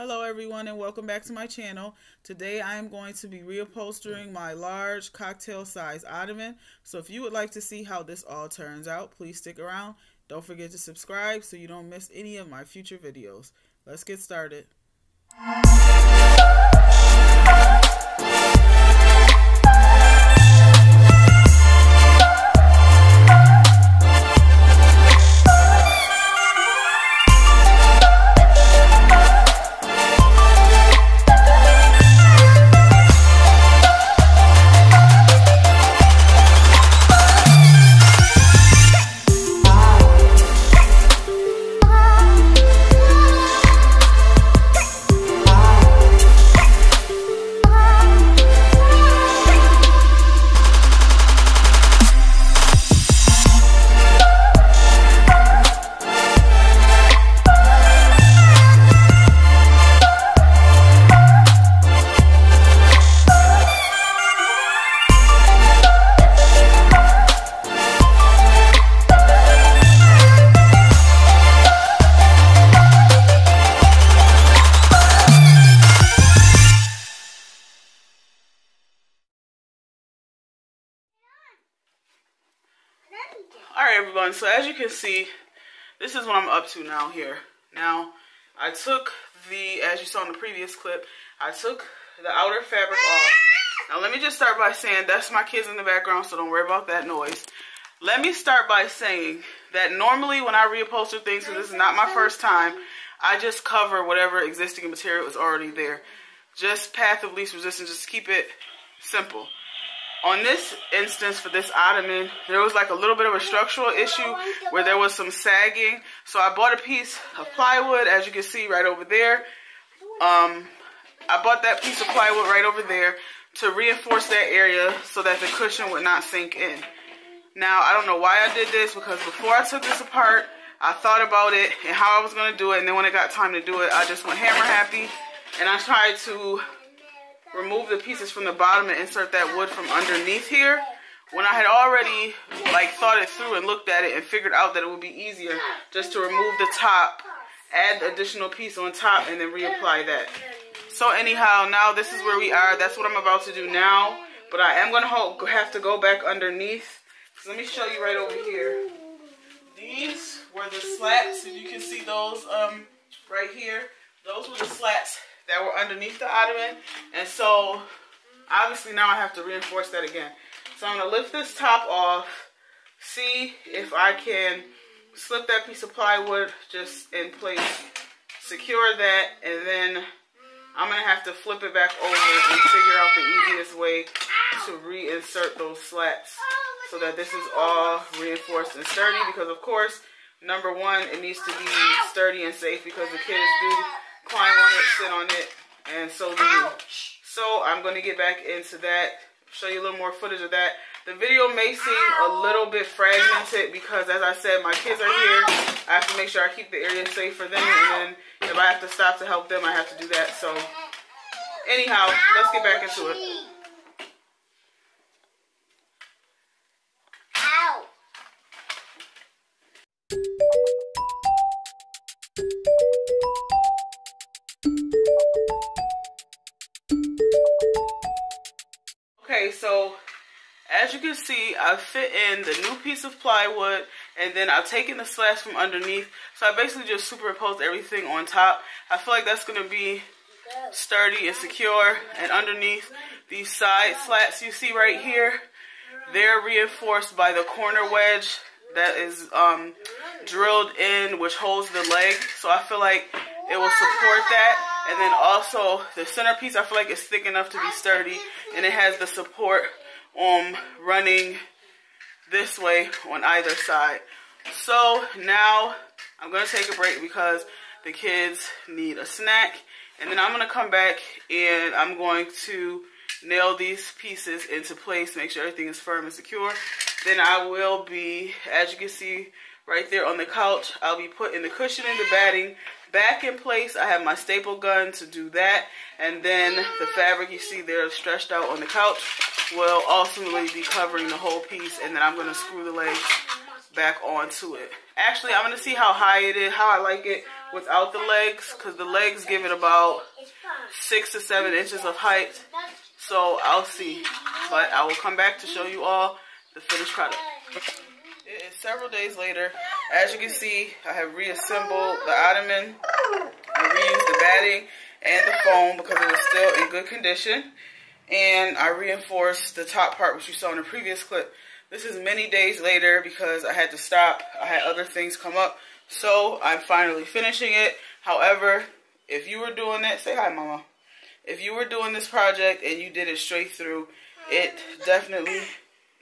Hello everyone and welcome back to my channel. Today I am going to be reupholstering my large cocktail size ottoman. So if you would like to see how this all turns out, please stick around. Don't forget to subscribe so you don't miss any of my future videos. Let's get started. Alright everyone, so as you can see, this is what I'm up to now here. Now, I took as you saw in the previous clip, I took the outer fabric off. Now let me just start by saying, that's my kids in the background, so don't worry about that noise. Let me start by saying that normally when I reupholster things, because this is not my first time, I just cover whatever existing material is already there. Just path of least resistance, just keep it simple. On this instance, for this ottoman, there was like a little bit of a structural issue where there was some sagging. So I bought a piece of plywood, as you can see right over there. I bought that piece of plywood right over there to reinforce that area so that the cushion would not sink in. Now, I don't know why I did this, because before I took this apart, I thought about it and how I was going to do it. And then when it got time to do it, I just went hammer happy and I tried to remove the pieces from the bottom and insert that wood from underneath here, when I had already like thought it through and looked at it and figured out that it would be easier just to remove the top, add the additional piece on top, and then reapply that. So anyhow, now this is where we are. That's what I'm about to do now, but I am going to have to go back underneath. So let me show you right over here. These were the slats, if you can see those right here. Those were the slats that were underneath the ottoman, and so obviously now I have to reinforce that again. So I'm going to lift this top off, see if I can slip that piece of plywood just in place, secure that, and then I'm going to have to flip it back over and figure out the easiest way to reinsert those slats so that this is all reinforced and sturdy, because of course, number one, it needs to be sturdy and safe because the kids do climb on it, sit on it, and so do you. So I'm going to get back into that, show you a little more footage of that. The video may seem a little bit fragmented because, as I said, my kids are here. I have to make sure I keep the area safe for them, and then if I have to stop to help them, I have to do that. So anyhow, let's get back into it. Okay, so as you can see, I fit in the new piece of plywood, and then I've taken the slats from underneath. So I basically just superimposed everything on top. I feel like that's going to be sturdy and secure. And underneath these side slats you see right here, they're reinforced by the corner wedge that is drilled in, which holds the leg. So I feel like it will support that. And then also the centerpiece, I feel like it's thick enough to be sturdy, and it has the support running this way on either side. So now I'm going to take a break because the kids need a snack, and then I'm going to come back and I'm going to nail these pieces into place, make sure everything is firm and secure. Then I will be, as you can see right there on the couch, I'll be putting the cushion and the batting back in place. I have my staple gun to do that, and then the fabric you see there stretched out on the couch will ultimately be covering the whole piece, and then I'm going to screw the legs back onto it. Actually, I'm going to see how high it is, how I like it without the legs, because the legs give it about 6 to 7 inches of height. So I'll see, but I will come back to show you all the finished product. It is several days later. As you can see, I have reassembled the ottoman. I reused the batting and the foam because it was still in good condition. And I reinforced the top part, which you saw in the previous clip. This is many days later because I had to stop. I had other things come up. So I'm finally finishing it. However, if you were doing that, say hi, Mama. If you were doing this project and you did it straight through, it definitely,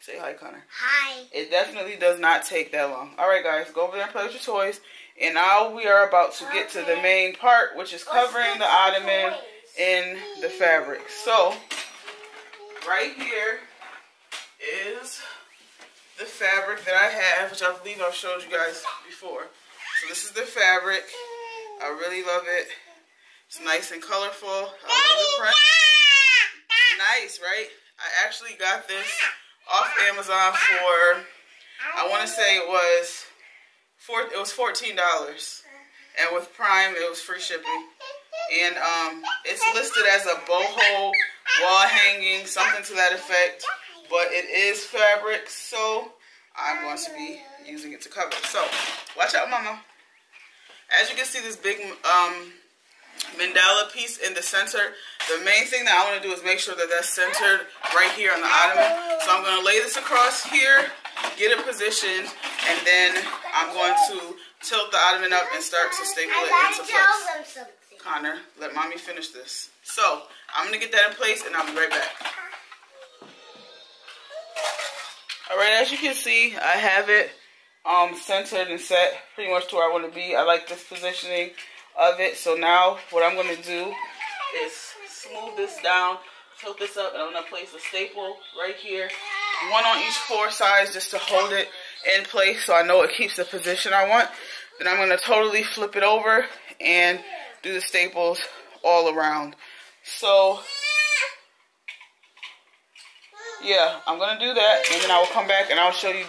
say hi, Connor. Hi. It definitely does not take that long. All right, guys, go over there and play with your toys. And now we are about to get to the main part, which is covering the ottoman in the fabric. So right here is the fabric that I have, which I believe I've showed you guys before. So this is the fabric. I really love it. It's nice and colorful. I love the print. Nice, right? I actually got this off Amazon for, I want to say it was $14, and with Prime it was free shipping. And it's listed as a boho wall hanging, something to that effect. But it is fabric, so I'm going to be using it to cover it. So, watch out, Mama. As you can see, this big mandala piece in the center. The main thing that I want to do is make sure that that's centered right here on the ottoman. So I'm going to lay this across here, get it positioned, and then I'm going to tilt the ottoman up and start to staple it into place. Connor, let Mommy finish this. So, I'm going to get that in place, and I'll be right back. Alright, as you can see, I have it centered and set pretty much to where I want to be. I like this positioning of it. So now what I'm going to do is smooth this down, tilt this up, and I'm going to place a staple right here. One on each four sides just to hold it in place so I know it keeps the position I want. Then I'm going to totally flip it over and do the staples all around. So yeah, I'm gonna do that, and then I will come back and I'll show you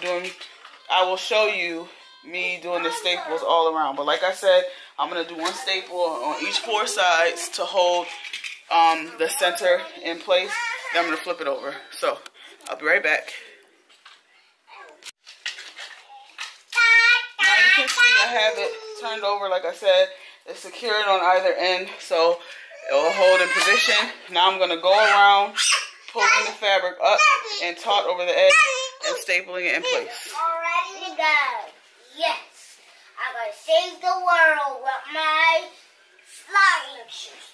me doing the staples all around. But like I said, I'm gonna do one staple on each four sides to hold the center in place. Then I'm gonna flip it over. So I'll be right back. Now you can see I have it turned over. Like I said, it's secured on either end, so it will hold in position. Now I'm gonna go around, pulling the fabric up and taut over the edge and stapling it in place. All ready to go. Yes. I'm going to save the world with my sliding shoes.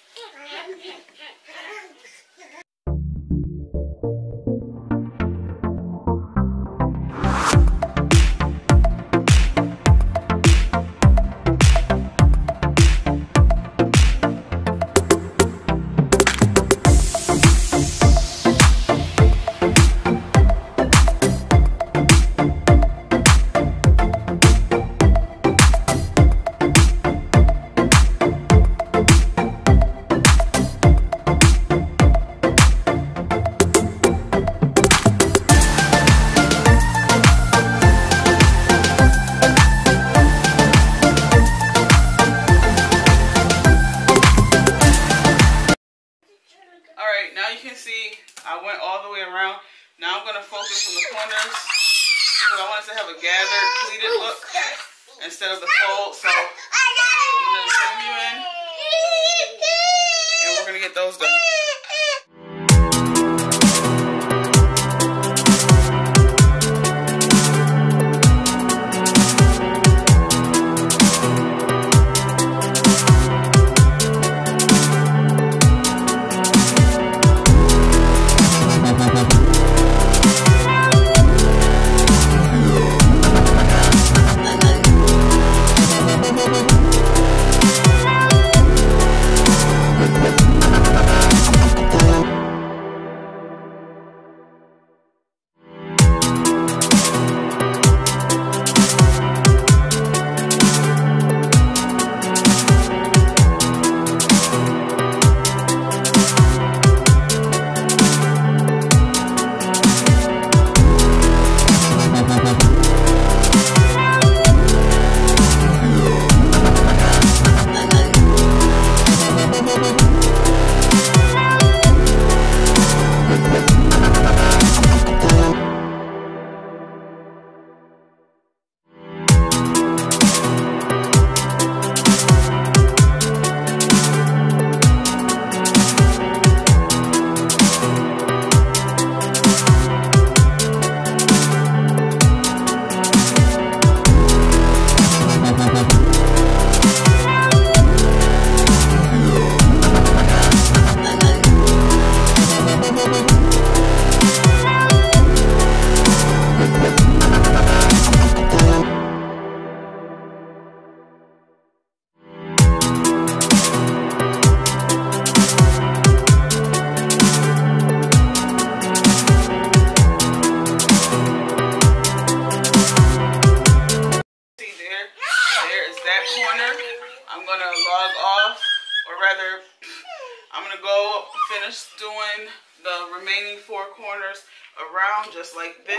finished doing the remaining four corners around just like this.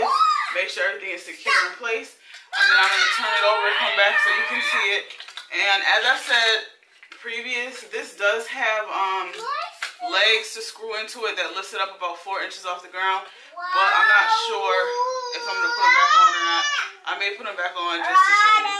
Make sure everything is secure in place. And then I'm going to turn it over and come back so you can see it. And as I said previous, this does have legs to screw into it that lifts it up about 4 inches off the ground. But I'm not sure if I'm going to put them back on or not. I may put them back on just to show you.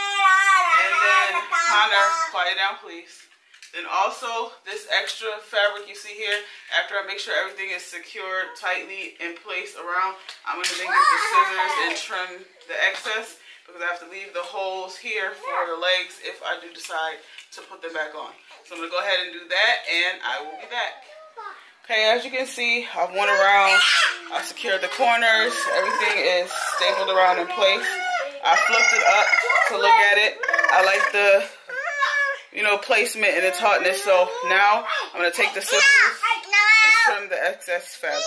And then, Connor, quiet down please. Then also, this extra fabric you see here, after I make sure everything is secured tightly in place around, I'm going to then get the scissors and trim the excess because I have to leave the holes here for the legs if I do decide to put them back on. So I'm going to go ahead and do that, and I will be back. Okay, as you can see, I've went around, I've secured the corners, everything is stapled around in place. I flipped it up to look at it. I like the placement and its hotness. So now I'm going to take the scissors and trim the excess fabric.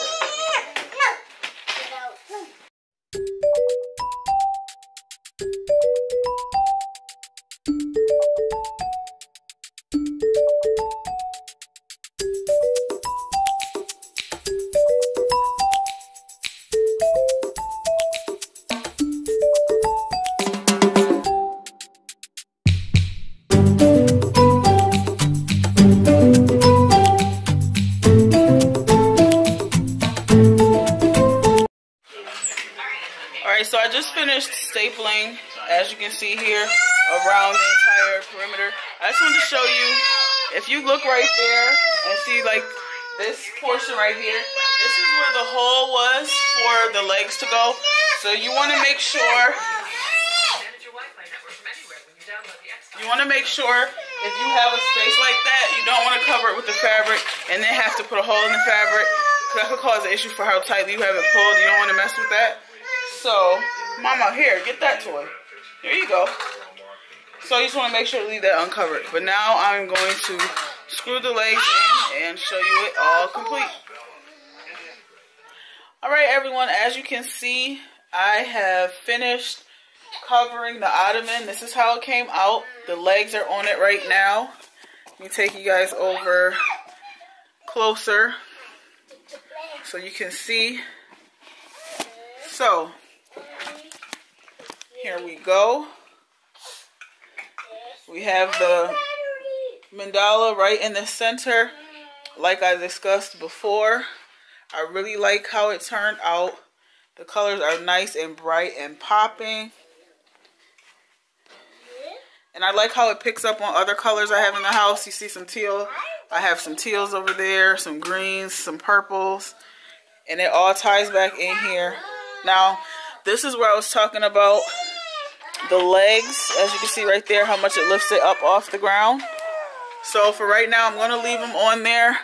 So I just finished stapling, as you can see here, around the entire perimeter. I just wanted to show you, if you look right there and see like this portion right here, this is where the hole was for the legs to go. So you want to make sure, if you have a space like that, you don't want to cover it with the fabric and then have to put a hole in the fabric, because that could cause an issue for how tightly you have it pulled. You don't want to mess with that. So, Mama, here, get that toy. There you go. So you just want to make sure to leave that uncovered. But now I'm going to screw the legs in and show you it all complete. Alright, everyone, as you can see, I have finished covering the ottoman. This is how it came out. The legs are on it right now. Let me take you guys over closer so you can see. So, here we go. We have the mandala right in the center, like I discussed before. I really like how it turned out. The colors are nice and bright and popping. And I like how it picks up on other colors I have in the house. You see some teal. I have some teals over there, some greens, some purples. And it all ties back in here. Now, this is where I was talking about the legs, as you can see right there, how much it lifts it up off the ground. So for right now, I'm going to leave them on there,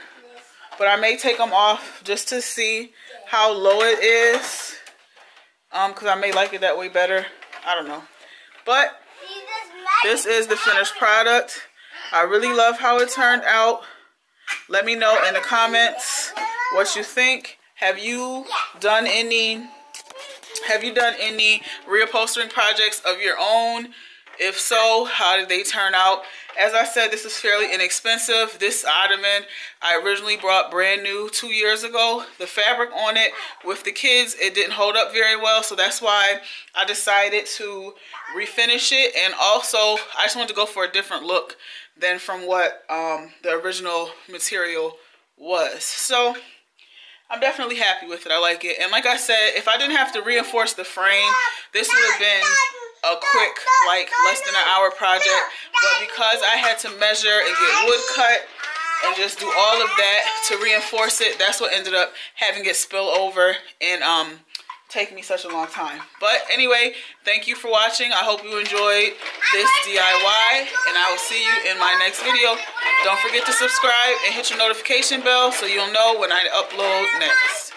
but I may take them off just to see how low it is, because I may like it that way better. I don't know. But this is the finished product. I really love how it turned out. Let me know in the comments what you think. Have you done any reupholstering projects of your own? If so, how did they turn out? As I said, this is fairly inexpensive. This ottoman I originally brought brand new 2 years ago. The fabric on it with the kids, it didn't hold up very well. So that's why I decided to refinish it. And also, I just wanted to go for a different look than from what the original material was. So I'm definitely happy with it. I like it. And like I said, if I didn't have to reinforce the frame, this would have been a quick, like, less than an hour project. But because I had to measure and get wood cut and just do all of that to reinforce it, that's what ended up having it spill over and take me such a long time. But anyway, thank you for watching. I hope you enjoyed this DIY, and I will see you in my next video. Don't forget to subscribe and hit your notification bell so you'll know when I upload next.